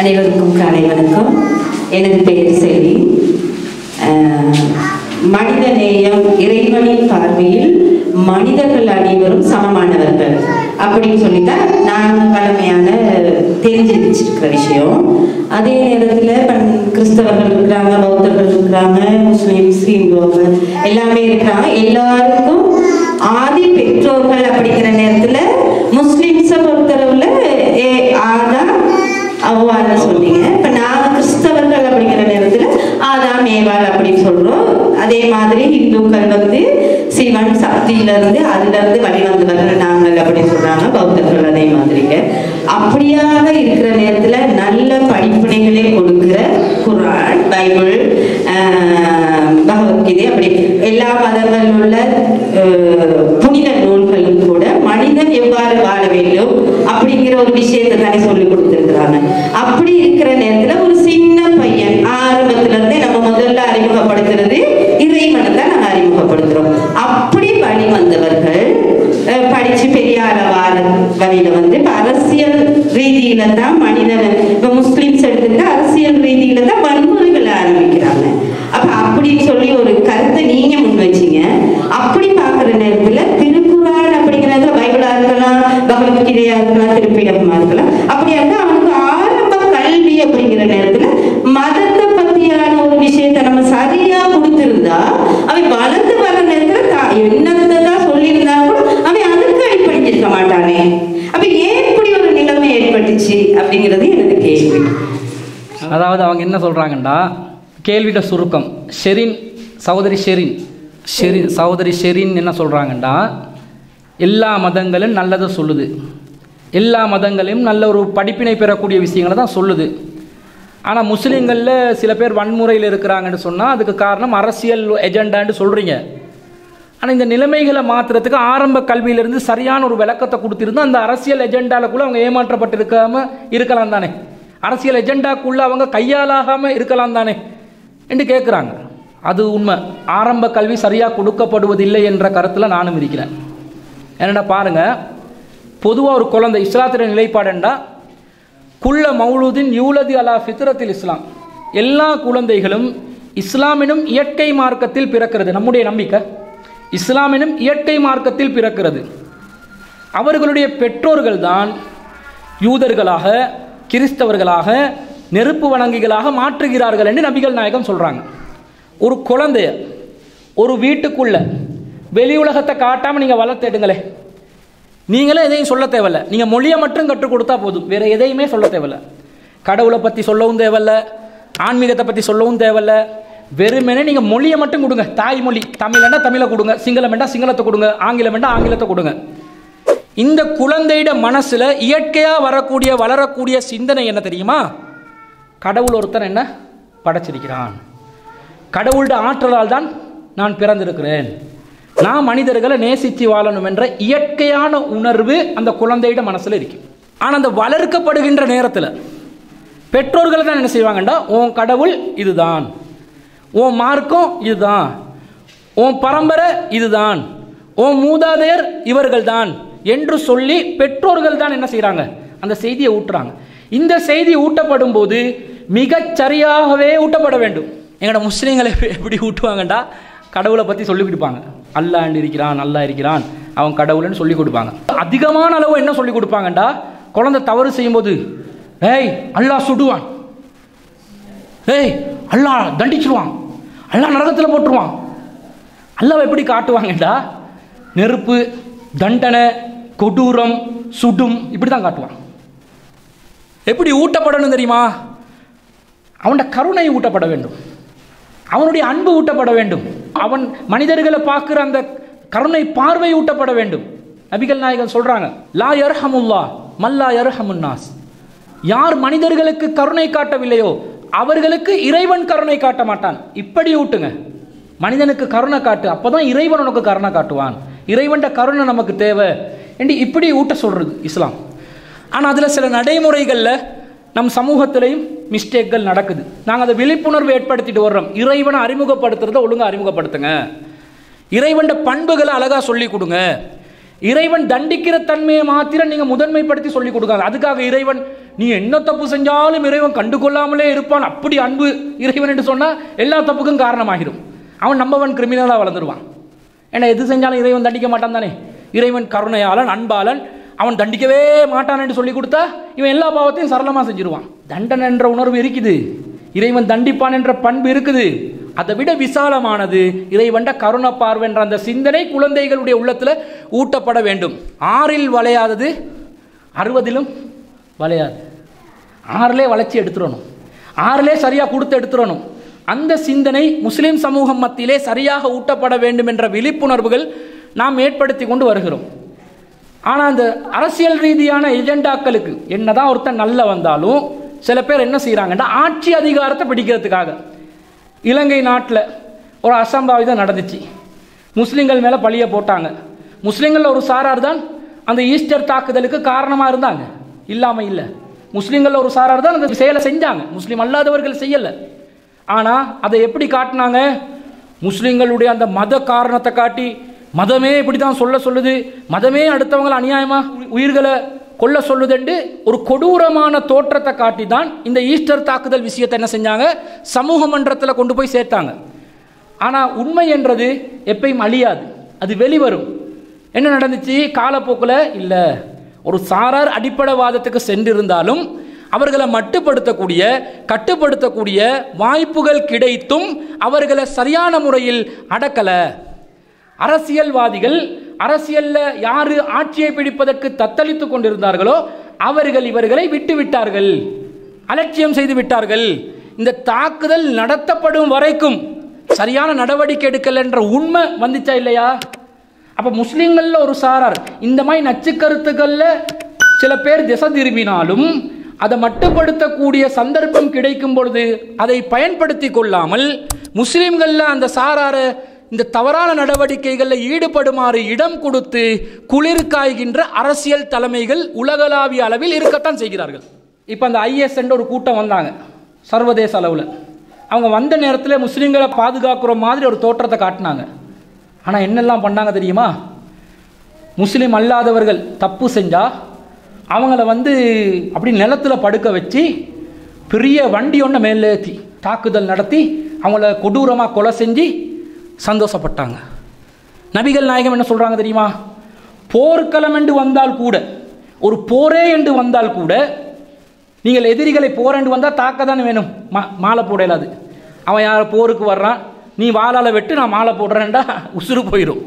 அனைவருக்கும் காலை வணக்கம். எனது பெயர் செல்வி. மனித நேயம் இறைவனின் பார்வையில் மனிதர்கள் அனைவரும் சமமானவர்கள் அப்படின்னு சொல்லித்தான் நான் பழமையான தெரிஞ்சு வச்சிருக்கிற விஷயம். அதே நேரத்தில் கிறிஸ்தவர்கள் இருக்கிறாங்க, பௌத்தர்கள் இருக்கிறாங்க, முஸ்லீம்ஸ், இந்துவர்கள் எல்லாமே இருக்கிறாங்க. எல்லாருக்கும் ஆதி பெற்றோர்கள் அப்படிங்கிற நேரத்தில் முஸ்லிம்ஸை பொறுத்தளவில் ஆதா அவ்வான்னு சொன்னீங்க. இப்போ நாங்கள் கிறிஸ்தவர்கள் அப்படிங்கிற நேரத்தில் ஆதா மேவாள் அப்படின்னு சொல்கிறோம். அதே மாதிரி இந்துக்கள் வந்து சிவன் சக்தியிலிருந்து அதுலேருந்து வழிவந்து வர்ற நாங்கள் அப்படின்னு சொல்கிறாங்க. பௌத்தர்கள் அதே மாதிரிங்க. அப்படியாக இருக்கிற நேரத்தில் நல்ல படிப்பினைகளே கொடுக்குற குர்ஆன், பைபிள், பகவத்கீதை அப்படி எல்லா மதங்களில் உள்ள புனித நூல்களும் கூட மனிதன் எவ்வாறு வாழ வேண்டும் அப்படிங்கிற ஒரு விஷயத்தை தானே சொல்லி கொடுத்துருக்குறாங்க. அப்படி இருக்கிற நேரத்தில் ஒரு சின்ன பையன் ஆரம்பத்திலிருந்தே நம்ம முதல்ல அறிமுகப்படுத்துறது இறைவனை தான் நாங்கள் அறிமுகப்படுத்துகிறோம். அப்படி வழி வந்தவர்கள் படிச்சு பெரிய அளவார வழியில வந்து இப்ப அரசியல் ரீதியில தான் மனிதன், இப்ப முஸ்லிம்ஸ் எடுத்துக்கிட்ட அரசியல் ரீதியில தான் வன்முறைகளை ஆரம்பிக்கிறாங்க. அப்ப அப்படின்னு சொல்லி ஒரு கருத்தை நீங்க முன் வச்சீங்க. அப்படி பாக்குற நேரத்துல திருக்குறள் அப்படிங்கிறத பைபிளா இருக்கலாம், பகவத்கீதையா இருக்கலாம், திருப்பிடமா இருக்கலாம். அப்படியா இருந்தா அவனுக்கு ஆரம்ப கல்வி அப்படிங்கிற நேரத்துல மதத்தை பத்தியான ஒரு விஷயத்தை நம்ம சரியா கொடுத்திருந்தா அவன் வளர்ந்து வர நேரத்துல என்னதான் சொல்லியிருந்தா கூட அவன் அதுக்கு அடிப்படைஞ்சிருக்க மாட்டானே. அப்ப ஏன் இப்படி ஒரு நிலைமை ஏற்பட்டுச்சு அப்படிங்கிறது எனக்கு கேள்வி. அதாவது அவங்க என்ன சொல்றாங்கன்னா, கேள்விட சுருக்கம். சகோதரி ஷெரின் என்ன சொல்றாங்கன்னா, எல்லா மதங்களும் நல்லதை சொல்லுது, எல்லா மதங்களையும் நல்ல ஒரு படிப்பினை பெறக்கூடிய விஷயங்களை தான் சொல்லுது. ஆனால் முஸ்லீம்களில் சில பேர் வன்முறையில் இருக்கிறாங்கன்னு சொன்னால் அதுக்கு காரணம் அரசியல் எஜெண்டான்னு சொல்கிறீங்க. ஆனால் இந்த நிலைமைகளை மாற்றுறதுக்கு ஆரம்ப கல்வியிலிருந்து சரியான ஒரு விளக்கத்தை கொடுத்துருந்தா அந்த அரசியல் எஜெண்டாவுக்குள்ளே அவங்க ஏமாற்றப்பட்டிருக்காமல் இருக்கலாம் தானே, அரசியல் எஜெண்டாக்குள்ளே அவங்க கையாளாகாமல் இருக்கலாம் தானே என்று கேட்குறாங்க. அது உண்மை. ஆரம்ப கல்வி சரியாக கொடுக்கப்படுவதில்லை என்ற கருத்தில் நானும் இருக்கிறேன். என்னென்னா பாருங்கள், பொதுவாக ஒரு குழந்தை இஸ்லாத்திர நிலைப்பாடுண்டா குள்ள மௌலூதின் யூலதி அலா ஃபித்ரத்தில் இஸ்லாம், எல்லா குழந்தைகளும் இஸ்லாமினும் இயற்கை மார்க்கத்தில் பிறக்கிறது. நம்முடைய நம்பிக்கை இஸ்லாமினும் இயற்கை மார்க்கத்தில் பிறக்கிறது. அவர்களுடைய பெற்றோர்கள் தான் யூதர்களாக, கிறிஸ்தவர்களாக, நெருப்பு வணங்கிகளாக மாற்றுகிறார்கள் என்று நபிகள் நாயகம் சொல்கிறாங்க. ஒரு குழந்தைய ஒரு வீட்டுக்குள்ள வெளி உலகத்தை காட்டாமல் நீங்கள் வளர்த்துடுங்களே, நீங்களே எதையும் சொல்ல தேவையில்லை. நீங்கள் மொழியை மட்டும் கற்றுக் கொடுத்தா போதும், வேறு எதையுமே சொல்ல தேவையில்லை. கடவுளை பற்றி சொல்லவும் தேவையில்ல, ஆன்மீகத்தை பற்றி சொல்லவும் தேவையில்ல. வெறுமனே நீங்கள் மொழியை மட்டும் கொடுங்க. தாய்மொழி தமிழ்னா தமிழை கொடுங்க, சிங்களம் வேண்டாம் சிங்களத்தை கொடுங்க, ஆங்கிலம் வேண்டாம் ஆங்கிலத்தை கொடுங்க. இந்த குழந்தையிட மனசில் இயற்கையாக வரக்கூடிய வளரக்கூடிய சிந்தனை என்ன தெரியுமா? கடவுள் ஒருத்தன் என்ன படைச்சிருக்கிறான், கடவுளோட ஆற்றலால் தான் நான் பிறந்திருக்கிறேன், நான் மனிதர்களை நேசித்து வாழணும் என்ற இயற்கையான உணர்வு அந்த குழந்தையிட மனசில் இருக்கு. ஆனால் அந்த வளர்க்கப்படுகின்ற நேரத்தில் பெற்றோர்களை தான் என்ன செய்வாங்கண்டா, உன் கடவுள் இதுதான், உன் மார்க்கம் இதுதான், உன் பரம்பரை இதுதான், உன் மூதாதையர் இவர்கள் தான் என்று சொல்லி பெற்றோர்கள் தான் என்ன செய்கிறாங்க, அந்த செய்தியை ஊட்டுறாங்க. இந்த செய்தி ஊட்டப்படும் போது மிகச்சரியாகவே ஊட்டப்பட வேண்டும். எங்களோட முஸ்லீம்களை எப்படி ஊட்டுவாங்கண்டா, கடவுளை பற்றி சொல்லி கொடுப்பாங்க, அல்லாஹ் இருக்கிறான், நல்லா இருக்கிறான், அவன் கடவுள்னு சொல்லி கொடுப்பாங்க. அதிகமான அளவு என்ன சொல்லி கொடுப்பாங்கண்டா, குழந்தை தவறு செய்யும்போது ஏய் அல்லாஹ் சுடுவான், ஏய் அல்லாஹ் தண்டிச்சுடுவான், அல்லாஹ் நரகத்தில் போட்டுருவான். அல்லாஹ் எப்படி காட்டுவாங்கண்டா, நெருப்பு, தண்டனை, கொடூரம், சுடும், இப்படி தான் காட்டுவான். எப்படி ஊட்டப்படணும் தெரியுமா? அவனோட கருணை ஊட்டப்பட வேண்டும், அவனுடைய அன்பு ஊட்டப்பட வேண்டும், அவன் மனிதர்களை பார்க்குற அந்த கருணை பார்வை ஊட்டப்பட வேண்டும். நபிகள் நாயகன் சொல்றாங்க, லா யர்ஹமுல்லா மல்லா யர்ஹமுன்னாஸ், யார் மனிதர்களுக்கு கருணை காட்டவில்லையோ அவர்களுக்கு இறைவன் கருணை காட்ட மாட்டான். இப்படி ஊட்டுங்க, மனிதனுக்கு கருணை காட்டு, அப்போதான் இறைவன் உனக்கு கருணை காட்டுவான், இறைவன்ட கருணை நமக்கு தேவை என்று இப்படி ஊட்ட சொல்றது இஸ்லாம். ஆனால் அதில் சில நடைமுறைகளில் நம் சமூகத்திலையும் மிஸ்டேக்கள் நடக்குது. நாங்கள் அதை விழிப்புணர்வு ஏற்படுத்திட்டு வர்றோம். இறைவனை அறிமுகப்படுத்துறத ஒழுங்காக அறிமுகப்படுத்துங்க, இறைவன் பண்புகளை அழகாக சொல்லிக் கொடுங்க, இறைவன் தண்டிக்கிற தன்மையை மாத்திரம் நீங்கள் முதன்மைப்படுத்தி சொல்லிக் கொடுக்காது. அதுக்காக இறைவன் நீ என்ன தப்பு செஞ்சாலும் இறைவன் கண்டுகொள்ளாமலே இருப்பான். அப்படி அன்பு இறைவன் என்று சொன்னால் எல்லா தப்புக்கும் காரணமாகிடும். அவன் நம்பவன் கிரிமினலாக வளர்ந்துருவான். ஏன்னா எது செஞ்சாலும் இறைவன் தண்டிக்க மாட்டான் தானே. இறைவன் கருணையாளன், அன்பாளன், அவன் தண்டிக்கவே மாட்டான் என்று சொல்லி கொடுத்தா இவன் எல்லா பாவத்தையும் சரளமாக செஞ்சிருவான். தண்டன் என்ற உணர்வு இருக்குது, இறைவன் தண்டிப்பான் என்ற பண்பு இருக்குது. அதை விட விசாலமானது இறைவன் கருணை பார்வைன்ற அந்த சிந்தனை குழந்தைகளுடைய உள்ளத்தில் ஊட்டப்பட வேண்டும். 6 வளையாதது 60 வளையாது. 6 வளர்ச்சி எடுத்துடணும், 6 சரியாக கொடுத்து எடுத்துடணும். அந்த சிந்தனை முஸ்லீம் சமூகம் மத்தியிலே சரியாக ஊட்டப்பட வேண்டும் என்ற விழிப்புணர்வுகள் நாம் ஏற்படுத்தி கொண்டு வருகிறோம். ஆனால் அந்த அரசியல் ரீதியான எஜெண்டாக்களுக்கு என்னதான் ஒருத்தன் நல்ல வந்தாலும் சில பேர் என்ன செய்கிறாங்கன்னா ஆட்சி அதிகாரத்தை பிடிக்கிறதுக்காக. இலங்கை நாட்டில் ஒரு அசம்பாவிதம் நடந்துச்சு, முஸ்லீம்கள் மேலே பழியை போட்டாங்க. முஸ்லீம்களில் ஒரு சாரார் தான் அந்த ஈஸ்டர் தாக்குதலுக்கு காரணமாக இருந்தாங்க, இல்லாமல் இல்லை. முஸ்லீம்களில் ஒரு சாரார் தான் அந்த செயலை செஞ்சாங்க, முஸ்லீம் அல்லாதவர்கள் செய்யலை. ஆனால் அதை எப்படி காட்டினாங்க, முஸ்லீம்களுடைய அந்த மத காரணத்தை காட்டி மதமே இப்படி தான் சொல்ல சொல்லுது, மதமே அடுத்தவங்களை அநியாயமாக உயிர்களை கொல்ல சொல்லுதென்று ஒரு கொடூரமான தோற்றத்தை காட்டி தான் இந்த ஈஸ்டர் தாக்குதல் விஷயத்தை என்ன செஞ்சாங்க, சமூக மன்றத்தில் கொண்டு போய் சேர்த்தாங்க. ஆனால் உண்மை என்றது எப்பயும் அழியாது, அது வெளிவரும். என்ன நடந்துச்சு காலப்போக்கில், இல்லை ஒரு சாரார் அடிப்படைவாதத்துக்கு சென்றிருந்தாலும் அவர்களை மட்டுப்படுத்தக்கூடிய கட்டுப்படுத்தக்கூடிய வாய்ப்புகள் கிடைத்தும் அவர்களை சரியான முறையில் அடக்கலை. அரசியல்வாதிகள் அரசியல்ல யாரு ஆட்சியை பிடிப்பதற்கு தத்தளித்துக் கொண்டிருந்தார்களோ அவர்கள் இவர்களை விட்டுவிட்டார்கள், அலட்சியம் செய்து விட்டார்கள். இந்த தாக்குதல் நடத்தப்படும் வரைக்கும் சரியான நடவடிக்கை எடுக்கல என்ற உண்மை வந்துச்சா இல்லையா? அப்ப முஸ்லிம்கள்ல ஒரு சாரார் இந்த மாதிரி நச்சு கருத்துக்கள்ல சில பேர் திசை திரும்பினாலும் அதை மட்டுப்படுத்தக்கூடிய சந்தர்ப்பம் கிடைக்கும் பொழுது அதை பயன்படுத்தி கொள்ளாமல் முஸ்லிம்கள்ல அந்த சாரார இந்த தவறான நடவடிக்கைகளில் ஈடுபடுமாறு இடம் கொடுத்து குளிர்காய்கின்ற அரசியல் தலைமைகள் உலகளாவிய அளவில் இருக்கத்தான் செய்கிறார்கள். இப்போ அந்த ஐஎஸ் என்ற ஒரு கூட்டம் வந்தாங்க சர்வதேச அளவில். அவங்க வந்த நேரத்தில் முஸ்லீம்களை பாதுகாக்கிற மாதிரி ஒரு தோற்றத்தை காட்டினாங்க. ஆனால் என்னெல்லாம் பண்ணாங்க தெரியுமா, முஸ்லீம் அல்லாதவர்கள் தப்பு செஞ்சால் அவங்கள அப்படி நிலத்தில் படுக்க வச்சு பெரிய வண்டி ஒன்று மேலேற்றி தாக்குதல் நடத்தி அவங்கள கொடூரமாக கொலை செஞ்சு சந்தோஷப்பட்டாங்க. நபிகள் நாயகம் என்ன சொல்கிறாங்க தெரியுமா, போர்க்களம் என்று வந்தால் கூட, ஒரு போரே என்று வந்தால் கூட, நீங்கள் எதிரிகளை போர் என்று வந்தால் தாக்க தானே வேணும், மாலை போட இல்லாது. அவன் யார் போருக்கு வர்றான், நீ வாழால் வெட்டு, நான் மாலை போடுறேன்டா உசுறு போயிடும்.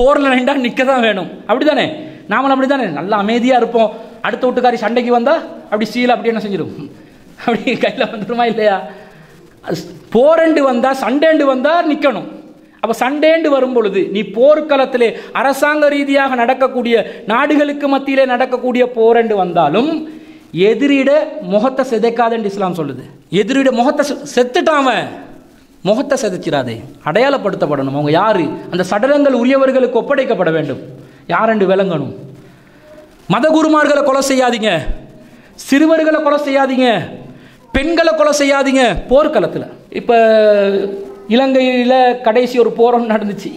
போரில் ரெண்டா நிற்க தான் வேணும், அப்படி தானே? நாமளும் அப்படி தானே, நல்லா அமைதியாக இருப்போம். அடுத்த வீட்டுக்காரி சண்டைக்கு வந்தால் அப்படி சீலை அப்படி என்ன செஞ்சிடும், அப்படி கையில் வந்துடுமா இல்லையா? போரெண்டு வந்தால் சண்டேண்டு வந்தால் நிற்கணும். அப்போ சண்டேண்டு வரும் பொழுது நீ போர்க்களத்திலே அரசாங்க ரீதியாக நடக்கக்கூடிய நாடுகளுக்கு மத்தியிலே நடக்கக்கூடிய போரெண்டு வந்தாலும் எதிரிட முகத்தை செதைக்காதன்னு இஸ்லாம் சொல்லுது. எதிரிட முகத்தை செத்துட்டாம முகத்தை செதைச்சிடாதே, அடையாளப்படுத்தப்படணும். அவங்க யார், அந்த சடலங்கள் உரியவர்களுக்கு ஒப்படைக்கப்பட வேண்டும், யாரென்று விளங்கணும். மதகுருமார்களை கொலை செய்யாதீங்க, சிறுவர்களை கொலை செய்யாதீங்க, பெண்களை கொலை செய்யாதீங்க போர்க்களத்தில். இப்போ இலங்கையில் கடைசி ஒரு போரம் நடந்துச்சு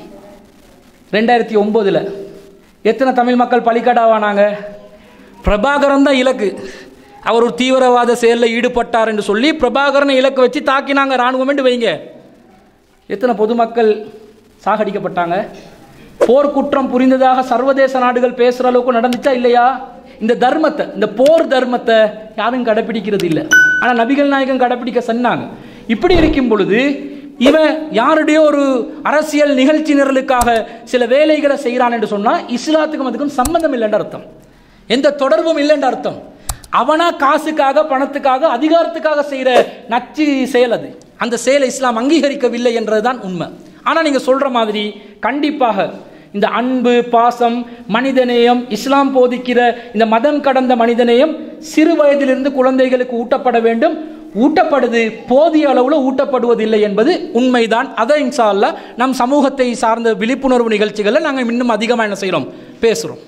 2009. எத்தனை தமிழ் மக்கள் பலிக்கடாவானாங்க? பிரபாகரன் தான் இலக்கு. அவர் ஒரு தீவிரவாத செயலில் ஈடுபட்டார் என்று சொல்லி பிரபாகரனை இலக்கு வச்சு தாக்கினாங்க இராணுவம் என்று வைங்க. எத்தனை பொதுமக்கள் சாகடிக்கப்பட்டாங்க? போர்க்குற்றம் புரிந்ததாக சர்வதேச நாடுகள் பேசுகிற அளவுக்கு நடந்துச்சா இல்லையா? இந்த தர்மத்தை, இந்த போர் தர்மத்தை யாரும் கடைப்பிடிக்கிறது இல்லை. ஆனால் நபிகள் நாயகம் கடைப்பிடிக்க சொன்னாங்க. இப்படி இருக்கும் பொழுது இவன் யாருடைய ஒரு அரசியல் நிகழ்ச்சி நிரலுக்காக சில வேலைகளை செய்கிறான் என்று சொன்னால் இஸ்லாத்துக்கும் அதுக்கும் சம்பந்தம் இல்லைன்ற அர்த்தம், எந்த தொடர்பும் இல்லைன்ற அர்த்தம். அவனா காசுக்காக பணத்துக்காக அதிகாரத்துக்காக செய்கிற நச்சு செயல் அது. அந்த செயலை இஸ்லாம் அங்கீகரிக்கவில்லை என்றதுதான் உண்மை. ஆனால் நீங்கள் சொல்கிற மாதிரி கண்டிப்பாக இந்த அன்பு, பாசம், மனிதநேயம், இஸ்லாம் போதிக்கிற இந்த மதம் கடந்த மனிதநேயம் சிறு வயதிலிருந்து குழந்தைகளுக்கு ஊட்டப்பட வேண்டும். ஊட்டப்படுது, போதிய அளவில் ஊட்டப்படுவதில்லை என்பது உண்மைதான். அதை இன்ஷா அல்லாஹ் நம் சமூகத்தை சார்ந்த விழிப்புணர்வு நிகழ்ச்சிகளை நாங்கள் இன்னும் அதிகமாக என்ன செய்கிறோம், பேசுகிறோம்.